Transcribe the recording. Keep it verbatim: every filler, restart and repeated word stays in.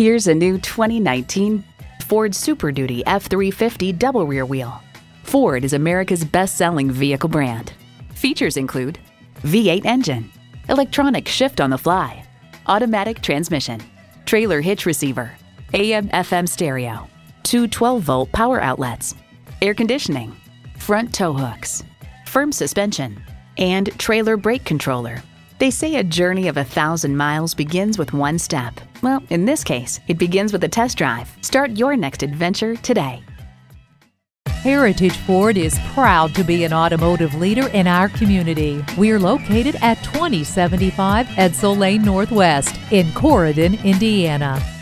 Here's a new twenty nineteen Ford Super Duty F three fifty double rear wheel. Ford is America's best-selling vehicle brand. Features include V eight engine, electronic shift on the fly, automatic transmission, trailer hitch receiver, A M F M stereo, two twelve volt power outlets, air conditioning, front tow hooks, firm suspension, and trailer brake controller. They say a journey of a thousand miles begins with one step. Well, in this case, it begins with a test drive. Start your next adventure today. Heritage Ford is proud to be an automotive leader in our community. We're located at twenty seventy-five Edsel Lane Northwest in Corydon, Indiana.